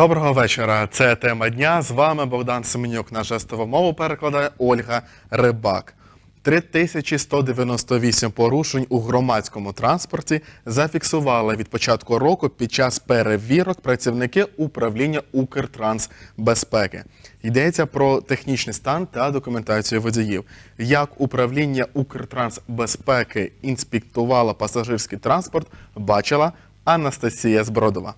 Доброго вечора. Це тема дня. З вами Богдан Семенюк. На жестову мову перекладає Ольга Рибак. 3198 порушень у громадському транспорті зафіксували від початку року під час перевірок працівники управління Укртрансбезпеки. Йдеться про технічний стан та документацію водіїв. Як управління Укртрансбезпеки інспектувало пасажирський транспорт, бачила Анастасія Збродова.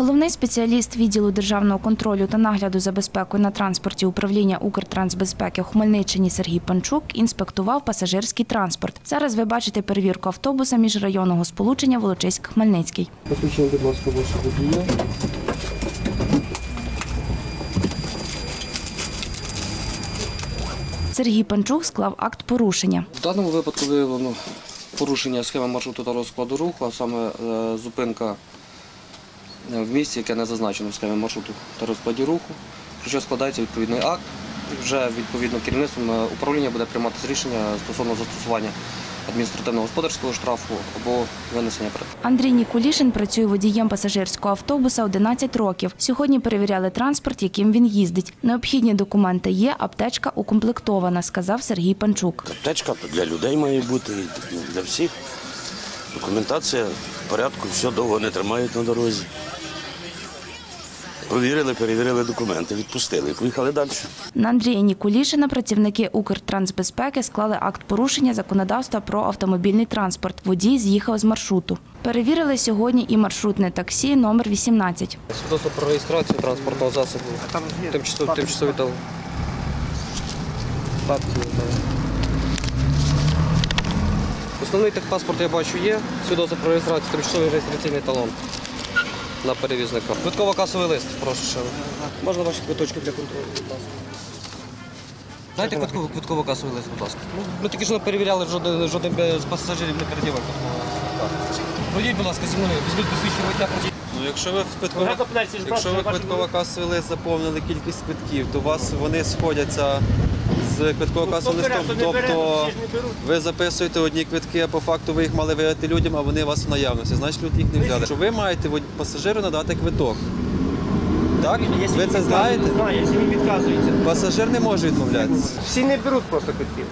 Головний спеціаліст відділу державного контролю та нагляду за безпекою на транспорті управління Укртрансбезпеки у Хмельниччині Сергій Панчук інспектував пасажирський транспорт. Зараз ви бачите перевірку автобуса міжрайонного сполучення Волочиськ-Хмельницький. Посвідчення, будь ласка, вашого водія. Сергій Панчук склав акт порушення. В даному випадку виявлено порушення схеми маршруту та розкладу руху, а саме зупинка в місці, яке не зазначено в схемі маршруту та розкладі руху, про що складається відповідний акт. Вже відповідно керівництвом управління буде прийматися рішення стосовно застосування адміністративно-господарського штрафу або винесення притулку. Андрій Нікулішин працює водієм пасажирського автобуса 11 років. Сьогодні перевіряли транспорт, яким він їздить. Необхідні документи є, аптечка укомплектована, сказав Сергій Панчук. Аптечка для людей має бути, для всіх. Документація в порядку, все довго не тримають на дорозі. Провірили, перевірили документи, відпустили і поїхали далі. На Андрія Нікулішина працівники Укртрансбезпеки склали акт порушення законодавства про автомобільний транспорт. Водій з'їхав з маршруту. Перевірили сьогодні і маршрутне таксі номер 18. Свідоцтво про реєстрацію транспортного засобу. Тимчасові дали. Основний техпаспорт, я бачу, є. Свідоцтво про реєстрацію, тимчасовий реєстраційний талон на перевізника. Квитково-касовий лист, прошу ще. Можна ваші квиточки для контролю, будь ласка. Дайте квитково-касовий лист, будь ласка. Ми тільки ж не перевіряли, жоден з пасажирів не передівав квитково. Пройдіть, будь ласка, зі мною, візьміть посвідчення водія, пройдіть. Якщо ви квитково-касовий лист заповнили кількість квитків, то у вас вони сходяться з квитково-касовим листом, тобто ви записуєте одні квитки, а по факту ви їх мали видати людям, а вони у вас в наявності, значить люди їх не взяли. Що ви маєте пасажиру надати квиток, так? Ви це знаєте? Знаю, якщо він відказується. Пасажир не може відмовлятися. Всі не беруть просто квитків.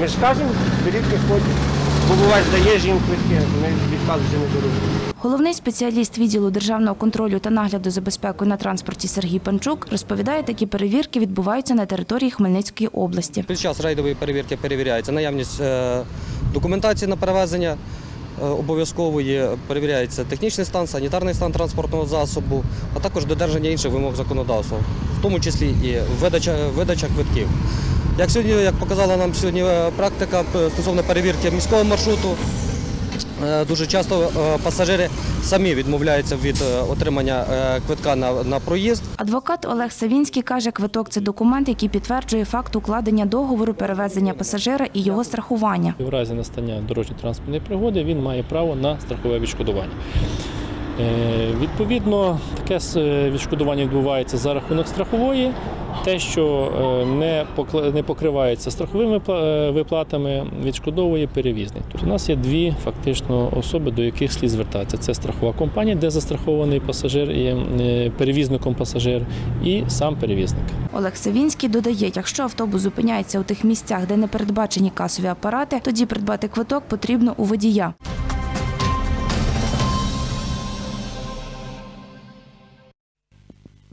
Ми ж кажемо, беріть квитки. Буває, даєш їм квитки, ми відказуємося, не беруть. Головний спеціаліст відділу державного контролю та нагляду за безпекою на транспорті Сергій Панчук розповідає, такі перевірки відбуваються на території Хмельницької області. Під час рейдової перевірки перевіряється наявність документації на перевезення обов'язкової, перевіряється технічний стан, санітарний стан транспортного засобу, а також додержання інших вимог законодавства, в тому числі і видача квитків. Як показала нам сьогодні практика стосовно перевірки міського маршруту, дуже часто пасажири самі відмовляються від отримання квитка на проїзд. Адвокат Олег Савінський каже, квиток – це документ, який підтверджує факт укладення договору перевезення пасажира і його страхування. В разі настання дорожньо-транспортної пригоди він має право на страхове відшкодування. Відповідно, таке відшкодування відбувається за рахунок страхової. Те, що не покривається страховими виплатами, відшкодовує перевізник. Тут у нас є дві фактично особи, до яких слід звертатися. Це страхова компанія, де застрахований пасажир і перевізником пасажир, і сам перевізник. Олег Савінський додає, якщо автобус зупиняється у тих місцях, де не передбачені касові апарати, тоді придбати квиток потрібно у водія.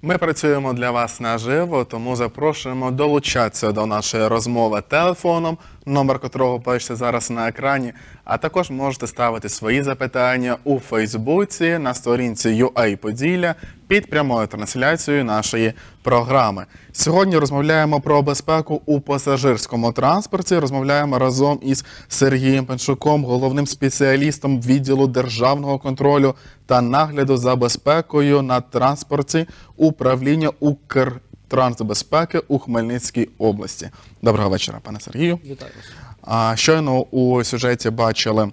Ми працюємо для вас наживо, тому запрошуємо долучатися до нашої розмови телефоном, номер котрого бачите зараз на екрані, а також можете ставити свої запитання у Фейсбуці на сторінці UA-Поділля під прямою трансляцією нашої програми. Сьогодні розмовляємо про безпеку у пасажирському транспорті. Розмовляємо разом із Сергієм Панчуком, головним спеціалістом відділу державного контролю та нагляду за безпекою на транспорті управління Укртрансбезпеки у Хмельницькій області. Доброго вечора, пане Сергію. Вітаю вас. Щойно у сюжеті бачили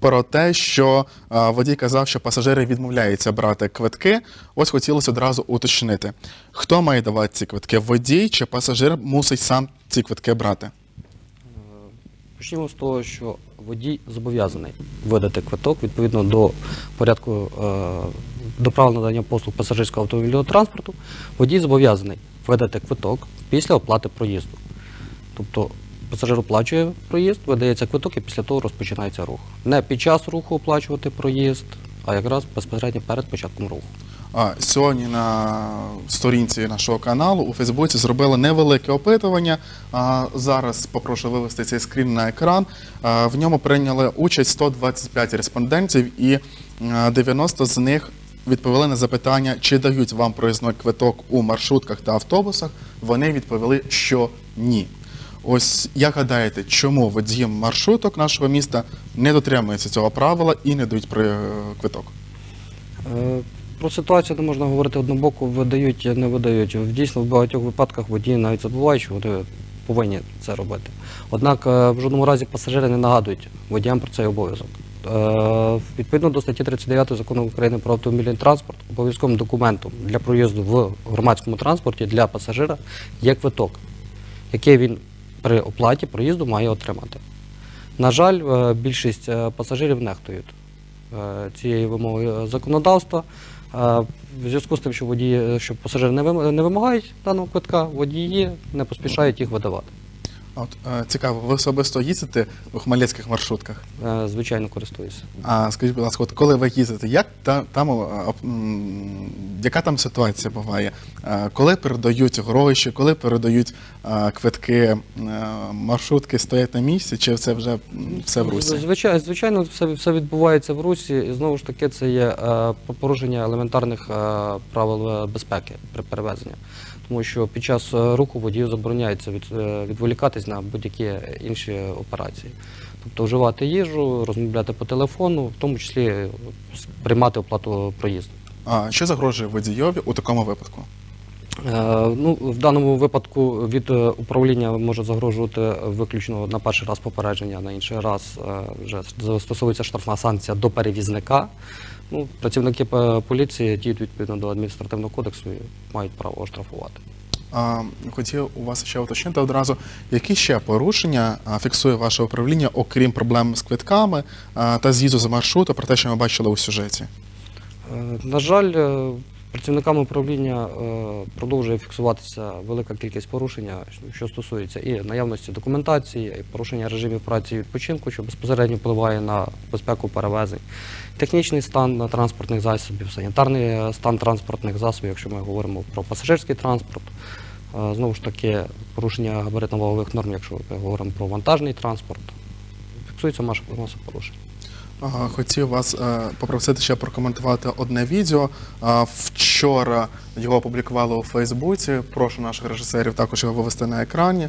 про те, що водій казав, що пасажири відмовляються брати квитки. Ось хотілося одразу уточнити, хто має давати ці квитки? Водій чи пасажир мусить сам ці квитки брати? Почнімо з того, що водій зобов'язаний видати квиток відповідно до порядку до правил надання послуг пасажирського автомобільного транспорту. Водій зобов'язаний видати квиток після оплати проїзду. Тобто пасажир оплачує проїзд, видається квиток і після того розпочинається рух. Не під час руху оплачувати проїзд, а якраз безпосередньо перед початком руху. Сьогодні на сторінці нашого каналу у Фейсбуці зробили невелике опитування. Зараз попрошу вивести цей скрін на екран. В ньому прийняли участь 125 респондентів, і 90 з них відповіли на запитання, чи дають вам проїзний квиток у маршрутках та автобусах. Вони відповіли, що ні. Ось як гадаєте, чому водії маршруток нашого міста не дотримуються цього правила і не дають квиток? Про ситуацію не можна говорити однобоку, видають, не видають. Дійсно, в багатьох випадках водії навіть забувають, що вони повинні це робити. Однак, в жодному разі пасажири не нагадують водіям про цей обов'язок. Відповідно до статті 39 Закону України про автомобільний транспорт, обов'язковим документом для проїзду в громадському транспорті для пасажира є квиток, який він при оплаті проїзду має отримати. На жаль, більшість пасажирів нехтують цієї вимоги законодавства. В зв'язку з тим, що пасажири не вимагають даного квитка, водії не поспішають їх видавати. Цікаво, ви особисто їздите у хмельницьких маршрутках? Звичайно, користуюся. Скажіть, будь ласка, коли ви їздите, яка там ситуація буває? Коли передають гроші, коли передають квитки, маршрутки стоять на місці, чи це вже все в русі? Звичайно, все відбувається в русі, і знову ж таки це є порушення елементарних правил безпеки при перевезенні. Тому що під час руху водію забороняється відволікатись на будь-які інші операції. Тобто вживати їжу, розмовляти по телефону, в тому числі приймати оплату проїзду. А що загрожує водійові у такому випадку? В даному випадку від управління може загрожувати виключно на перший раз попередження, на інший раз вже застосовується штрафна санкція до перевізника. Працівники поліції діють відповідно до адміністративного кодексу і мають право оштрафувати. Хотів у вас ще уточнити одразу, які ще порушення фіксує ваше управління, окрім проблем з квитками та з'їзду за маршруту, про те, що ми бачили у сюжеті? На жаль, працівниками управління продовжує фіксуватися велика кількість порушень, що стосується і наявності документації, і порушення режимів праці і відпочинку, що безпосередньо впливає на безпеку перевезень, технічний стан транспортних засобів, санітарний стан транспортних засобів, якщо ми говоримо про пасажирський транспорт, знову ж таки порушення габаритно-вагових норм, якщо ми говоримо про вантажний транспорт, фіксується маса порушень. Хотів вас попросити ще прокоментувати одне відео. Вчора його опублікували у Фейсбуці, прошу наших режисерів також його вивести на екрані.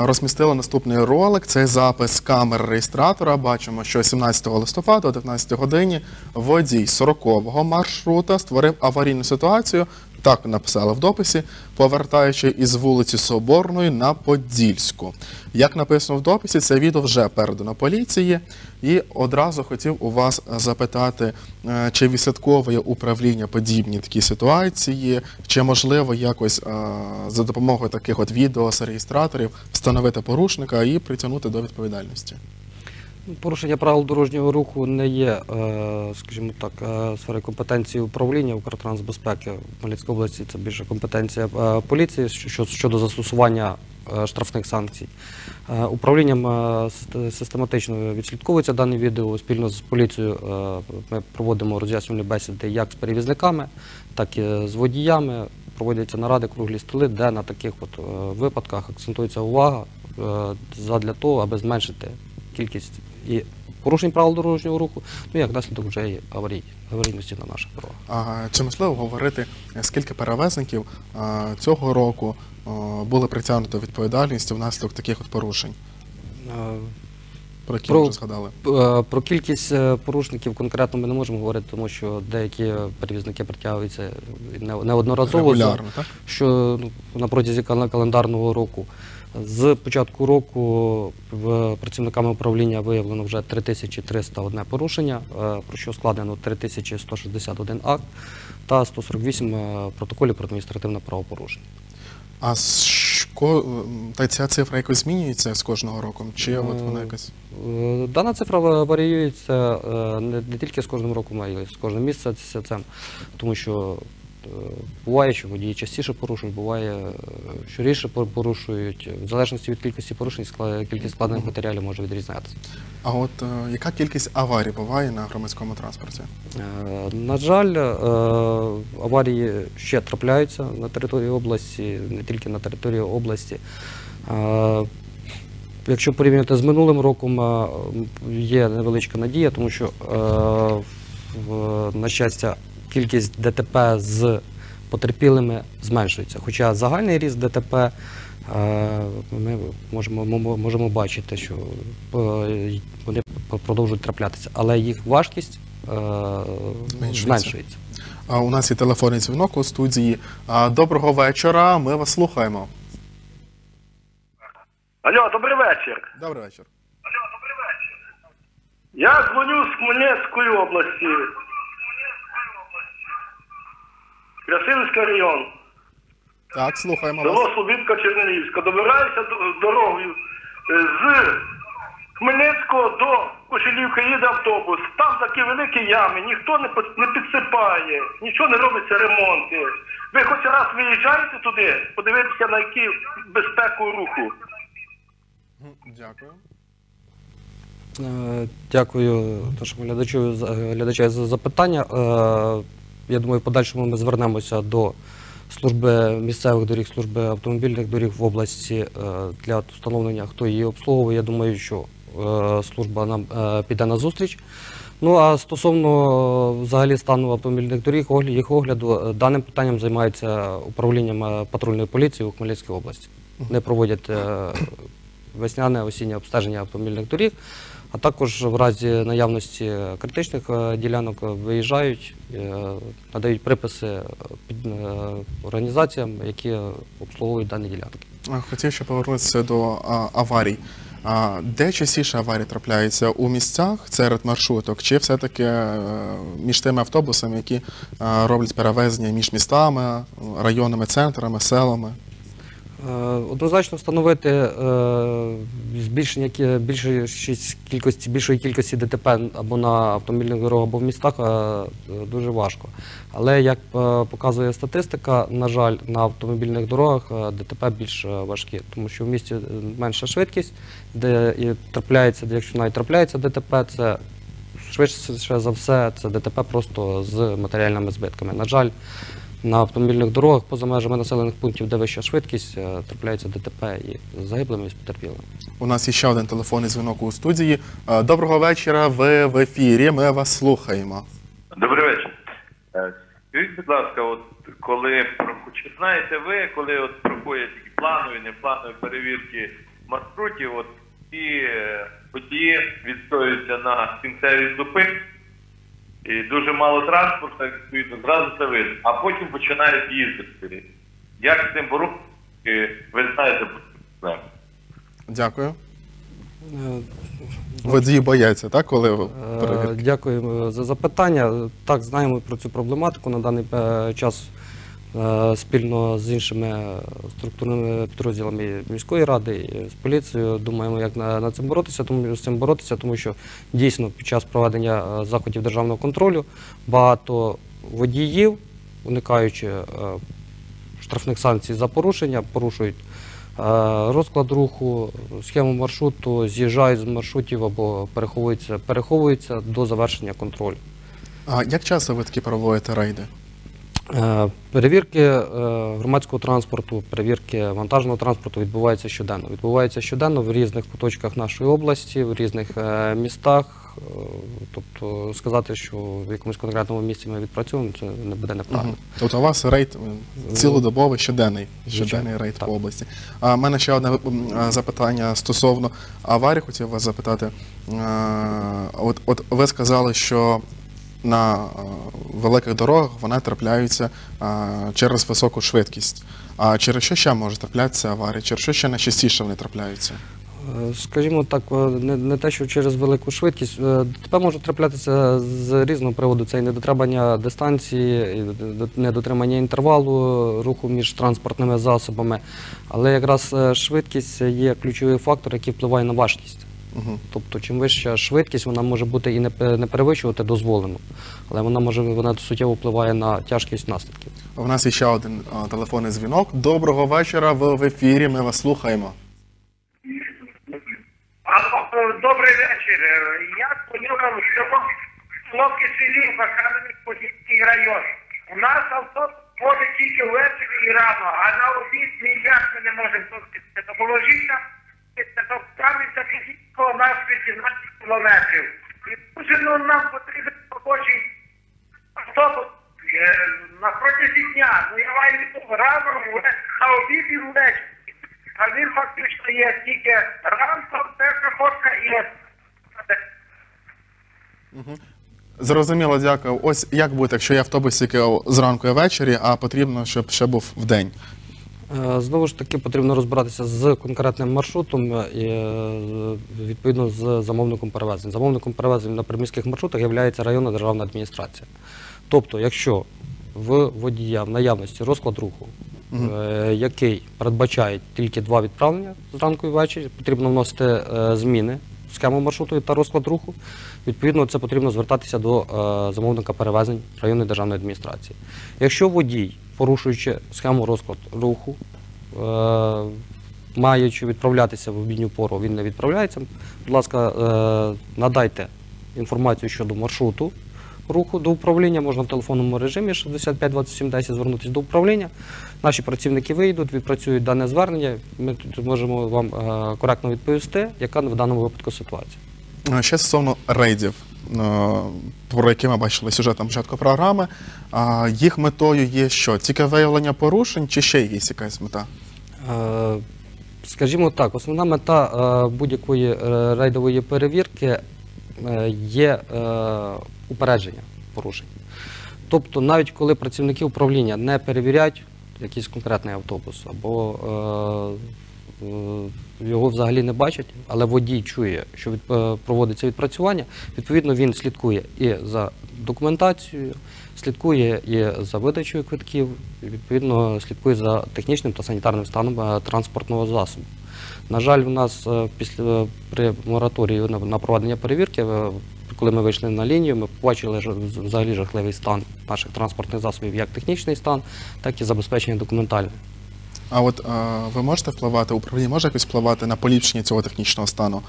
Розмістили наступний ролик, це запис камер реєстратора. Бачимо, що 17 листопада о 19 годині водій 40-го маршрута створив аварійну ситуацію, так написали в дописі, повертаючи із вулиці Соборної на Подільську. Як написано в дописі, це відео вже передано поліції. І одразу хотів у вас запитати, чи відслідковує управління подібні такі ситуації, чи можливо якось за допомогою таких от відео з реєстраторів встановити порушника і притягнути до відповідальності? Порушення правил дорожнього руху не є, скажімо так, сфери компетенції управління Укртрансбезпеки. В Хмельницькій області це більше компетенція поліції щодо застосування штрафних санкцій. Управлінням систематично відслідковується дане відео. Спільно з поліцією ми проводимо роз'яснювальні бесіди як з перевізниками, так і з водіями. Проводяться наради, круглі столи, де на таких випадках акцентується увага задля того, аби зменшити кількість і порушень правил дорожнього руху, як наслідок вже і аварійності на наших дорогах. Чи можливо говорити, скільки перевезників цього року були притягнуті до відповідальності внаслідок таких от порушень? Про які ми вже згадали? Про кількість порушників конкретно ми не можемо говорити, тому що деякі перевізники притягуються неодноразово, що на протязі календарного року. З початку року працівниками управління виявлено вже 3301 порушення, про що складено 3161 акт та 148 протоколів про адміністративне правопорушення. Та ця цифра якось змінюється з кожного року? Чи от вона якось? Дана цифра варіюється не тільки з кожним роком, а й з кожним місяцем, тому що буває, що водії частіше порушують, буває, що рідше порушують. В залежності від кількості порушень, кількість складених матеріалів може відрізнятися. А от яка кількість аварій буває на громадському транспорті? На жаль, аварії ще трапляються на території області, не тільки на території області. Якщо порівняти з минулим роком, є невеличка надія, тому що, на щастя, кількість ДТП з потерпілими зменшується. Хоча загальний ріст ДТП ми можемо бачити, що вони продовжують траплятися, але їх важкість зменшується. У нас є телефонний дзвінок у студії. Доброго вечора, ми вас слухаємо. Алло, добрий вечір. Добрий вечір. Я дзвоню з Хмельницької області. Ясилівський район. Так, слухаємо вас. Село Слобідка, Чернігівська. Добираюся дорогою з Хмельницького до Кочелівки, їде автобус. Там такі великі ями, ніхто не підсипає, нічого не робиться ремонти. Ви хоч раз виїжджаєте туди, подивитися на які безпеку руху. Дякую. Дякую нашому глядачу за запитання. Я думаю, в подальшому ми звернемося до служби місцевих доріг, служби автомобільних доріг в області для встановлення, хто її обслуговує. Я думаю, що служба нам піде на зустріч. Ну, а стосовно взагалі стану автомобільних доріг, їх огляду, даним питанням займається управлінням патрульної поліції у Хмельницькій області. Вони проводять весняне, осіннє обстеження автомобільних доріг, а також в разі наявності критичних ділянок виїжджають, надають приписи організаціям, які обслуговують дані ділянки. Хотів ще повернутися до аварій. Де частіше аварії трапляються? У місцях серед маршруток чи все-таки між тими автобусами, які роблять перевезення між містами, районними центрами, селами? Однозначно встановити більшої кількості ДТП або на автомобільних дорогах, або в містах дуже важко. Але, як показує статистика, на жаль, на автомобільних дорогах ДТП більш важкі, тому що в місті менша швидкість, де і трапляється, якщо навіть трапляється ДТП, це швидше за все це ДТП просто з матеріальними збитками. На жаль, на автомобільних дорогах поза межами населених пунктів, де вища швидкість, трапляється ДТП і з загиблими, і з потерпілими. У нас є ще один телефонний дзвінок у студії. Доброго вечора, ви в ефірі, ми вас слухаємо. Добрий вечір. Скажіть, будь ласка, чи знаєте ви, коли проходять планові, непланові перевірки маршрутів, ці події відстоюються на кінцевій зупинці, і дуже мало транспорту, відповідно, одразу це видно, а потім починають їздити. Як з цим боротися, ви знаєте, проблеми. Дякую. Водії бояться, так, коли перевірки? Дякую за запитання. Так, знаємо про цю проблематику. На даний час спільно з іншими структурними підрозділами міської ради, з поліцією, думаємо, як з цим боротися, тому що дійсно під час проведення заходів державного контролю багато водіїв, уникаючи штрафних санкцій за порушення, порушують розклад руху, схему маршруту, з'їжджають з маршрутів або переховуються до завершення контролю. А як часто ви такі проводите рейди? Перевірки громадського транспорту, перевірки вантажного транспорту відбуваються щоденно. Відбуваються щоденно в різних куточках нашої області, в різних містах. Тобто сказати, що в якомусь конкретному місці ми відпрацюємо, це не буде неправильно. Тобто у вас рейд цілодобовий, щоденний рейд по області. У мене ще одне запитання стосовно аварії, хотів вас запитати. От ви сказали, що на великих дорогах вони трапляються через високу швидкість. А через що ще можуть траплятися аварії? Через що ще найчастіше вони трапляються? скажімо так, не те, що через велику швидкість. ДТП можуть траплятися з різного приводу. Це і недотримання дистанції, і недотримання інтервалу руху між транспортними засобами. Але якраз швидкість є ключовий фактор, який впливає на важкість. Тобто, чим вища швидкість, вона може бути і не перевищувати дозволену, але вона суттєво впливає на тяжкість наслідків. У нас є ще один телефонний дзвінок. Доброго вечора, ви в ефірі, ми вас слухаємо. Добрий вечір. Я дзвоню вам з Ловки селів, Баханович, Потіївський район. У нас автобус ходить тільки ввечері і рано, а на обід ніяк ми не можемо достатися. Допоможіться, до Кам'янця-Подільського у нас 15 кілометрів. І дуже нам потрібен робочий автобус на протязі дня. Ну я маю відомо рано, на обід і ввечері. А він фактично є тільки ранком, це проходка є. Зрозуміло, дякую. Ось як буде, якщо є автобус тільки зранку і ввечері, а потрібно, щоб ще був вдень? Знову ж таки, потрібно розбиратися з конкретним маршрутом і відповідно з замовником перевезень. Замовником перевезень на приміських маршрутах є районна державна адміністрація. Тобто, якщо в водія в наявності розклад руху, який передбачає тільки два відправлення зранку і ввечері, потрібно вносити зміни в схему маршруту та розклад руху. Відповідно, це потрібно звертатися до замовника перевезень районної державної адміністрації. Якщо водій, порушуючи схему розклад руху, маючи відправлятися в обідню пору, він не відправляється, будь ласка, надайте інформацію щодо маршруту руху до управління, можна в телефонному режимі 65 27 10 звернутися до управління. Наші працівники вийдуть, відпрацюють дане звернення, ми тут можемо вам коректно відповісти, яка в даному випадку ситуація. Ще стосовно рейдів, про які ми бачили сюжет на початку програми, їх метою є що? Тільки виявлення порушень чи ще є якась мета? Скажімо так, основна мета будь-якої рейдової перевірки є упередження порушень. Тобто, навіть коли працівники управління не перевіряють якийсь конкретний автобус або його взагалі не бачать, але водій чує, що проводиться відпрацювання, відповідно він слідкує і за документацією, слідкує і за видачею квитків, відповідно слідкує за технічним та санітарним станом транспортного засобу. На жаль, в нас при мораторії на проведення перевірки, коли ми вийшли на лінію, ми побачили взагалі жахливий стан наших транспортних засобів, як технічний стан, так і забезпечення документальне. А от ви можете впливати, управління може якось впливати на поліпшення цього технічного стану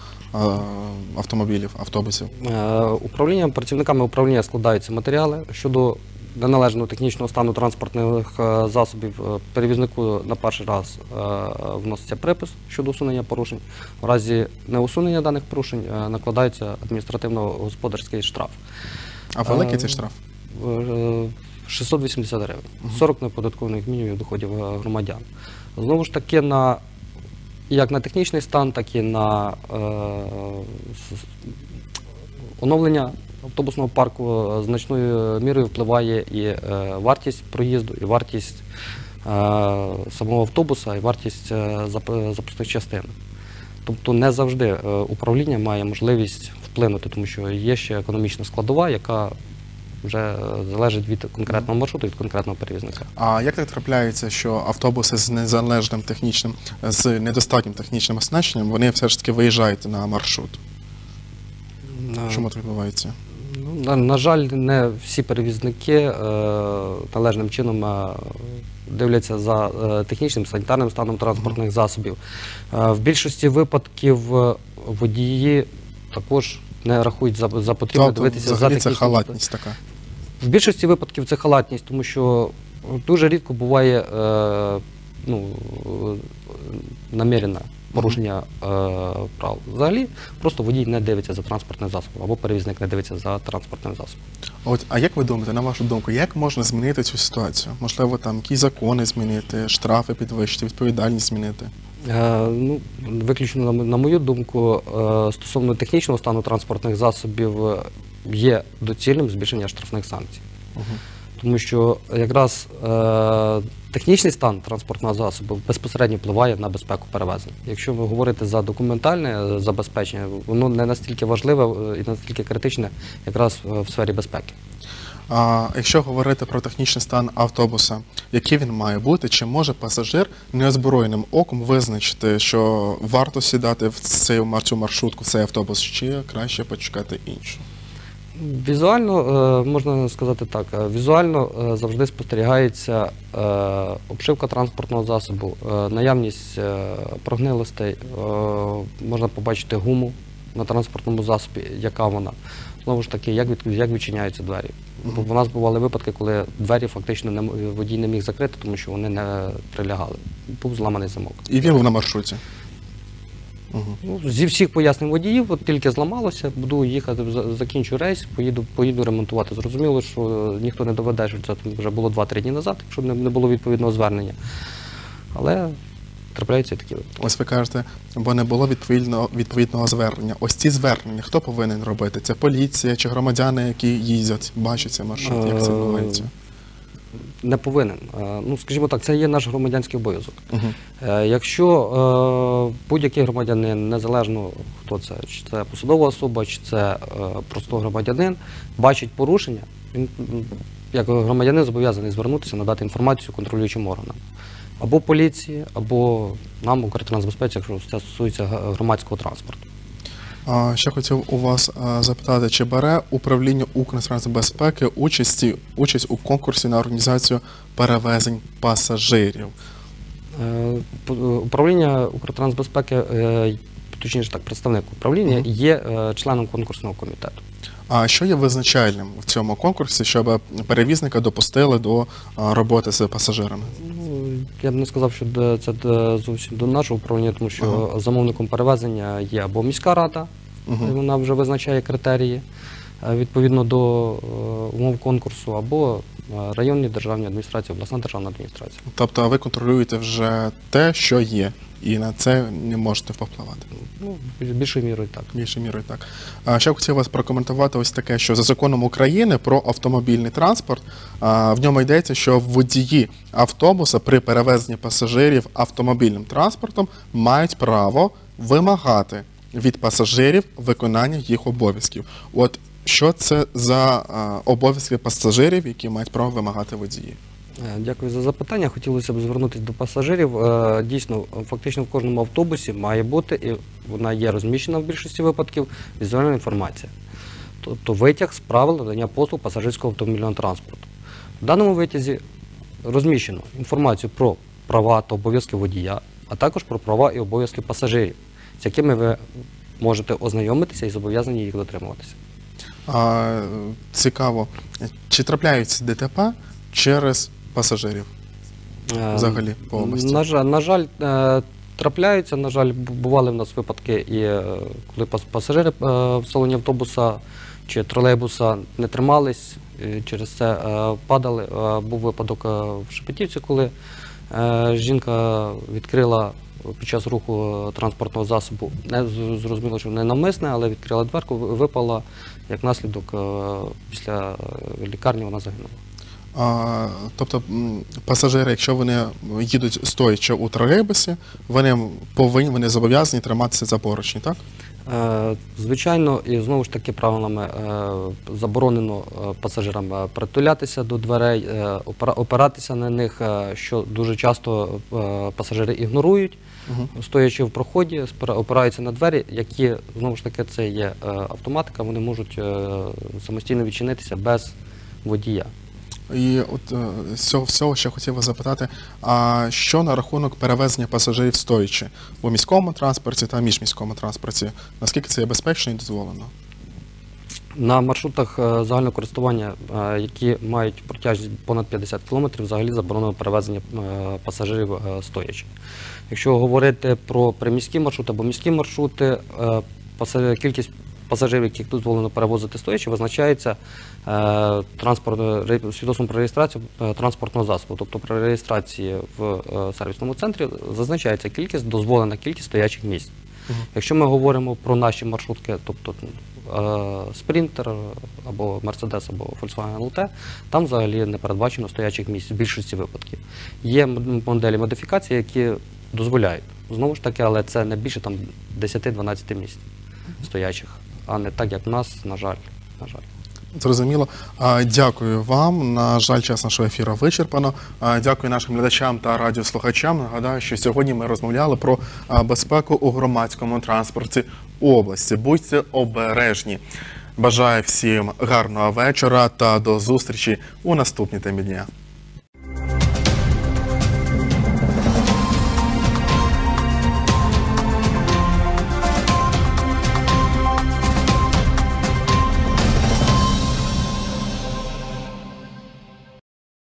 автомобілів, автобусів? Працівниками управління складаються матеріали щодо неналежного технічного стану транспортних засобів. Перевізнику на перший раз вноситься припис щодо усунення порушень. В разі неусунення даних порушень накладається адміністративно-господарський штраф. А великий цей штраф? 680 гривень, 40 неоподаткованих мінімумів доходів громадян. Знову ж таки, як на технічний стан, так і на оновлення автобусного парку значною мірою впливає і вартість проїзду, і вартість самого автобуса, і вартість запасних частин. Тобто не завжди управління має можливість вплинути, тому що є ще економічна складова, яка вже залежить від конкретного маршруту, від конкретного перевізника. А як так трапляється, що автобуси з недостатнім технічним оснащенням, вони все ж таки виїжджають на маршрут? Чому так відбувається? На жаль, не всі перевізники належним чином дивляться за технічним, санітарним станом транспортних засобів. В більшості випадків водії також не рахують за потрібне дивитися за технічним. Взагалі це халатність така? В більшості випадків це халатність, тому що дуже рідко буває намірене порушення прав. Взагалі просто водій не дивиться за транспортним засобом або перевізник не дивиться за транспортним засобом. А як ви думаєте, на вашу думку, як можна змінити цю ситуацію? Можливо, там якісь закони змінити, штрафи підвищити, відповідальність змінити? Виключно, на мою думку, стосовно технічного стану транспортних засобів є доцільним збільшення штрафних санкцій. тому що якраз технічний стан транспортного засобу безпосередньо впливає на безпеку перевезень. Якщо ви говорите за документальне забезпечення, воно не настільки важливе і не настільки критичне якраз в сфері безпеки. А якщо говорити про технічний стан автобуса, який він має бути, чи може пасажир неозброєним оком визначити, що варто сідати в цю маршрутку, в цей автобус, чи краще почекати іншу? Візуально, можна сказати так, візуально завжди спостерігається обшивка транспортного засобу, наявність прогнилостей, можна побачити гуму на транспортному засобі, яка вона. Знову ж таки, як відчиняються двері. У нас бували випадки, коли двері фактично водій не міг закрити, тому що вони не прилягали. Був зламаний замок. І він був на маршруті? Зі всіх пояснень водіїв, тільки зламалося, буду їхати, закінчу рейс, поїду ремонтувати. Зрозуміло, що ніхто не доведе, що це вже було 2-3 дні назад, якщо не було відповідного звернення. Але трапляються і такі випадки. Ось ви кажете, бо не було відповідного звернення. Ось ці звернення хто повинен робити? Це поліція чи громадяни, які їздять, бачать цей маршрут, як це відбувається? Не повинен. Ну, скажімо так, це є наш громадянський обов'язок. Якщо будь-який громадянин, незалежно хто це, чи це посадова особа, чи це просто громадянин, бачить порушення, він як громадянин зобов'язаний звернутися, надати інформацію контролюючим органам. Або поліції, або нам, Укртрансбезпеці, якщо це стосується громадського транспорту. Ще хотів у вас запитати, чи бере управління Укртрансбезпеки участь у конкурсі на організацію перевезень пасажирів? Управління Укртрансбезпеки, точніше так, представник управління, є членом конкурсного комітету. А що є визначальним в цьому конкурсі, щоб перевізника допустили до роботи з пасажирами? Я б не сказав, що це зовсім до нашого управління, тому що замовником перевезення є або міська рада, вона вже визначає критерії відповідно до умов конкурсу, або районні державні адміністрації, обласна державна адміністрація. Тобто ви контролюєте вже те, що є, і на це не можете впливати? Ну, більшою мірою так. Більшою мірою так. Ще хотів вас прокоментувати ось таке, що за законом України про автомобільний транспорт, в ньому йдеться, що водії автобуса при перевезенні пасажирів автомобільним транспортом мають право вимагати від пасажирів виконання їх обов'язків. От що це за обов'язки пасажирів, які мають право вимагати водії? Дякую за запитання. Хотілося б звернутися до пасажирів. Дійсно, фактично в кожному автобусі має бути, і вона є розміщена в більшості випадків, візуальна інформація. Тобто витяг з правил надання послуг пасажирського автомобільного транспорту. В даному витязі розміщено інформацію про права та обов'язки водія, а також про права і обов'язки пасажирів, з якими ви можете ознайомитися і зобов'язані їх дотримуватися. Цікаво, чи трапляються ДТП через пасажирів взагалі по області? На жаль, трапляються. На жаль, бували в нас випадки, і коли пасажири в салоні автобуса чи тролейбуса не тримались, через це падали. Був випадок в Шепетівці, коли жінка відкрила під час руху транспортного засобу, зрозуміло, що не навмисне, але відкрила дверку, випала, як наслідок, після лікарні вона загинула. Тобто пасажири, якщо вони їдуть стоячи у тролейбусі, вони зобов'язані триматися за поручні, так? Звичайно, і знову ж таки правилами заборонено пасажирам притулятися до дверей, опиратися на них, що дуже часто пасажири ігнорують, стоячи в проході, опираються на двері, які, знову ж таки, це є автоматика, вони можуть самостійно відчинитися без водія. І от з цього ще хотів вас запитати, а що на рахунок перевезення пасажирів стоячи у міському транспорті та міжміському транспорті? Наскільки це є безпечно і дозволено? На маршрутах загального користування, які мають протяжність понад 50 км, взагалі заборонено перевезення пасажирів стоячи. Якщо говорити про приміські маршрути або міські маршрути, кількість пасажирів, яких дозволено перевозити стоячи, визначається свідоцтвом про реєстрацію транспортного засобу. Тобто при реєстрації в сервісному центрі зазначається дозволена кількість стоячих місць. Якщо ми говоримо про наші маршрутки, тобто Спрінтер або Мерседес, або Volkswagen LT, там взагалі не передбачено стоячих місць в більшості випадків. Є моделі модифікації, які дозволяють, знову ж таки, але це не більше 10-12 місць стоячих, а не так, як в нас, на жаль. Зрозуміло. Дякую вам. На жаль, час нашого ефіру вичерпано. Дякую нашим глядачам та радіослухачам. Нагадаю, що сьогодні ми розмовляли про безпеку у громадському транспорті області. Будьте обережні. Бажаю всім гарного вечора та до зустрічі у наступній темі дня.